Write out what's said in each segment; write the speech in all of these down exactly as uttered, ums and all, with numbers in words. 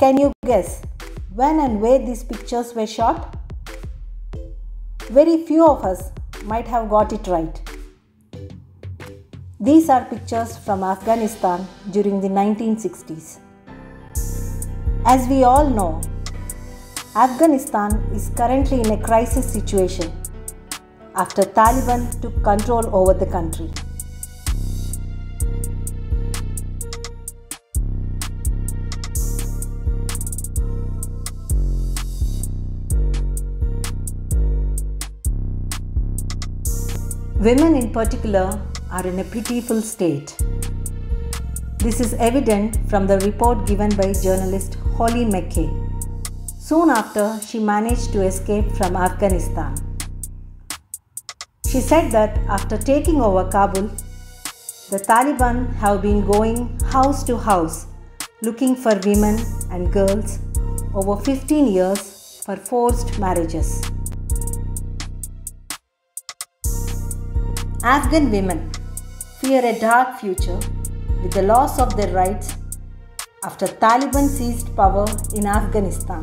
Can you guess when and where these pictures were shot? Very few of us might have got it right. These are pictures from Afghanistan during the nineteen sixties. As we all know, Afghanistan is currently in a crisis situation after Taliban took control over the country. Women in particular are in a pitiful state. This is evident from the report given by journalist Hollie McKay soon after she managed to escape from Afghanistan. She said that after taking over Kabul, the Taliban have been going house to house looking for women and girls over fifteen years for forced marriages. Afghan women fear a dark future with the loss of their rights after Taliban seized power in Afghanistan.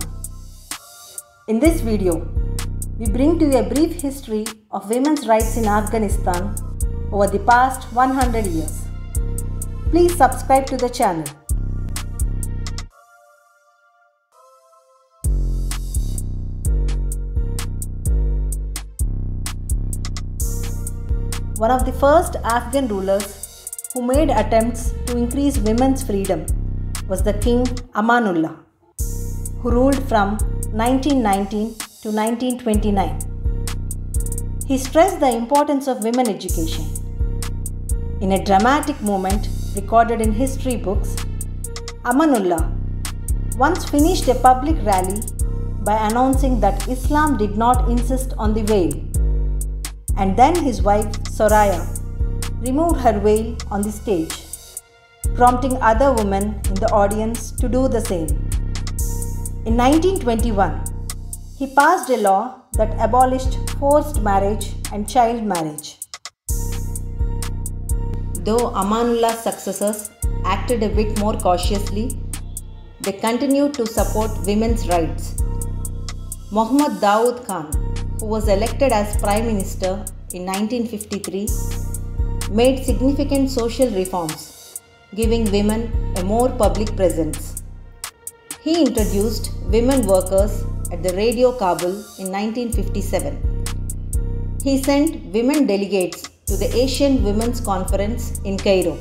In this video, we bring to you a brief history of women's rights in Afghanistan over the past one hundred years. Please subscribe to the channel. One of the first Afghan rulers who made attempts to increase women's freedom was the King Amanullah, who ruled from nineteen nineteen to nineteen twenty-nine. He stressed the importance of women education. In a dramatic moment recorded in history books, Amanullah once finished a public rally by announcing that Islam did not insist on the veil, and then his wife Soraya removed her veil on the stage, prompting other women in the audience to do the same. In nineteen twenty-one, he passed a law that abolished forced marriage and child marriage. Though Amanullah's successors acted a bit more cautiously, they continued to support women's rights. Mohammed Daoud Khan, who was elected as Prime Minister in nineteen fifty-three, made significant social reforms, giving women a more public presence. He introduced women workers at the Radio Kabul in nineteen fifty-seven. He sent women delegates to the Asian Women's Conference in Cairo.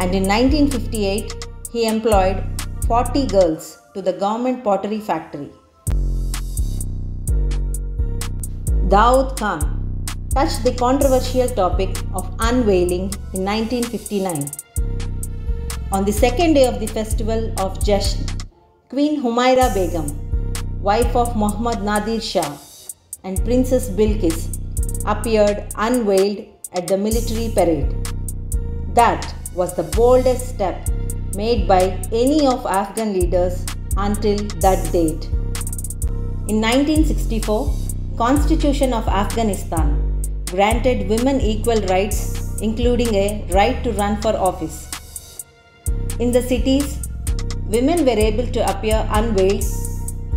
And in nineteen fifty-eight, he employed forty girls to the government pottery factory. Daoud Khan touched the controversial topic of unveiling in nineteen fifty-nine. On the second day of the festival of Jeshyn, Queen Humaira Begum, wife of Mohammad Nadir Shah, and Princess Bilqis appeared unveiled at the military parade. That was the boldest step made by any of Afghan leaders until that date. In nineteen sixty-four, Constitution of Afghanistan granted women equal rights, including a right to run for office. In the cities, women were able to appear unveiled,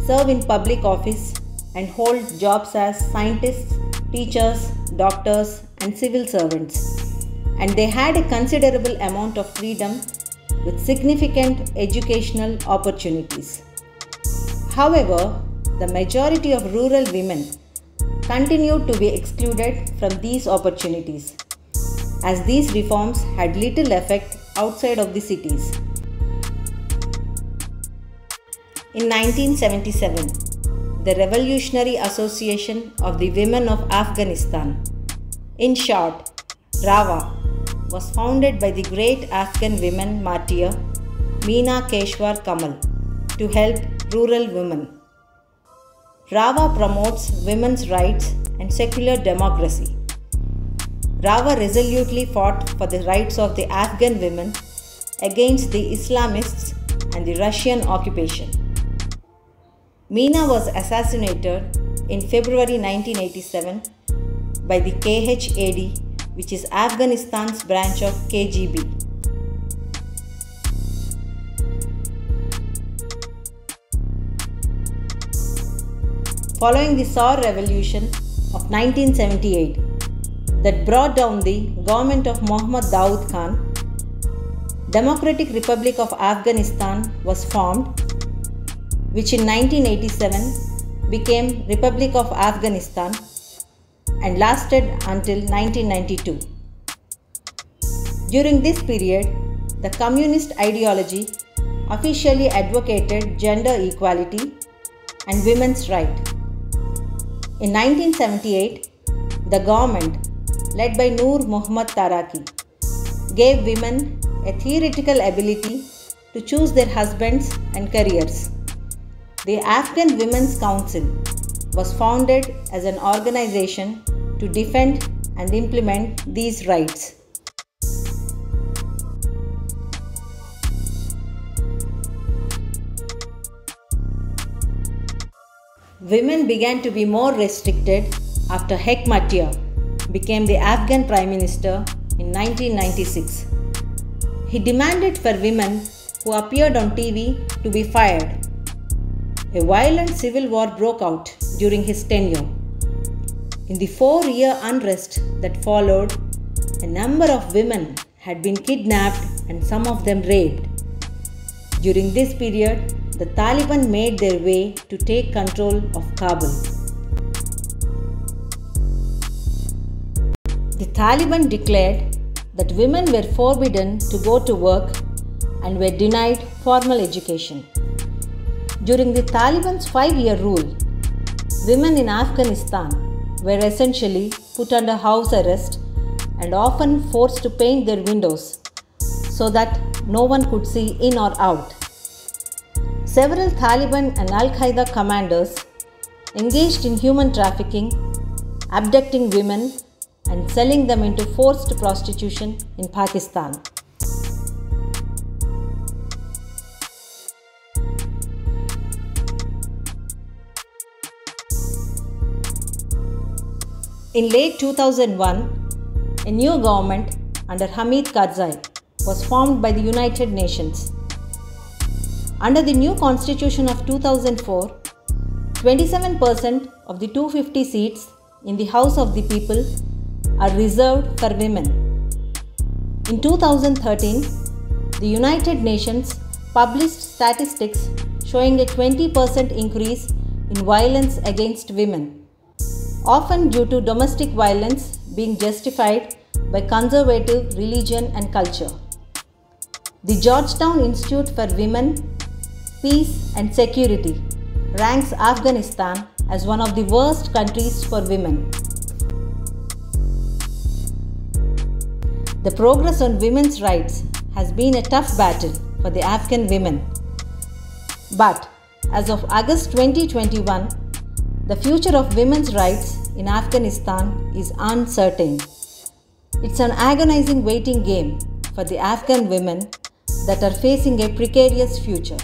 serve in public office, and hold jobs as scientists, teachers, doctors, and civil servants. And they had a considerable amount of freedom with significant educational opportunities. However, the majority of rural women continued to be excluded from these opportunities, as these reforms had little effect outside of the cities. In nineteen seventy-seven, the Revolutionary Association of the Women of Afghanistan, in short RAWA, was founded by the great Afghan women martyr Meena Keswar Kamal to help rural women. RAWA promotes women's rights and secular democracy. RAWA resolutely fought for the rights of the Afghan women against the Islamists and the Russian occupation. Meena was assassinated in February nineteen eighty-seven by the K H A D, which is Afghanistan's branch of K G B. following the Saur Revolution of nineteen seventy-eight that brought down the government of Mohammed Daoud Khan, Democratic Republic of Afghanistan was formed, which in nineteen eighty-seven became Republic of Afghanistan and lasted until nineteen ninety-two. During this period, the communist ideology officially advocated gender equality and women's rights. In nineteen seventy-eight, the government, led by Noor Muhammad Taraki, gave women a theoretical ability to choose their husbands and careers. The Afghan Women's Council was founded as an organization to defend and implement these rights. Women began to be more restricted after Hekmatyar became the Afghan Prime Minister in nineteen ninety-six. He demanded for women who appeared on T V to be fired. A violent civil war broke out during his tenure. In the four-year unrest that followed, a number of women had been kidnapped and some of them raped. During this period, the Taliban made their way to take control of Kabul. The Taliban declared that women were forbidden to go to work and were denied formal education. During the Taliban's five-year rule, women in Afghanistan were essentially put under house arrest and often forced to paint their windows so that no one could see in or out. Several Taliban and Al-Qaeda commanders engaged in human trafficking, abducting women, and selling them into forced prostitution in Pakistan. In late two thousand one, a new government under Hamid Karzai was formed by the United Nations. Under the new constitution of two thousand four, twenty-seven percent of the two hundred fifty seats in the House of the People are reserved for women. In two thousand thirteen, the United Nations published statistics showing a twenty percent increase in violence against women, often due to domestic violence being justified by conservative religion and culture. The Georgetown Institute for Women Peace and Security ranks Afghanistan as one of the worst countries for women. The progress on women's rights has been a tough battle for the Afghan women. But as of August twenty twenty-one, the future of women's rights in Afghanistan is uncertain. It's an agonizing waiting game for the Afghan women that are facing a precarious future.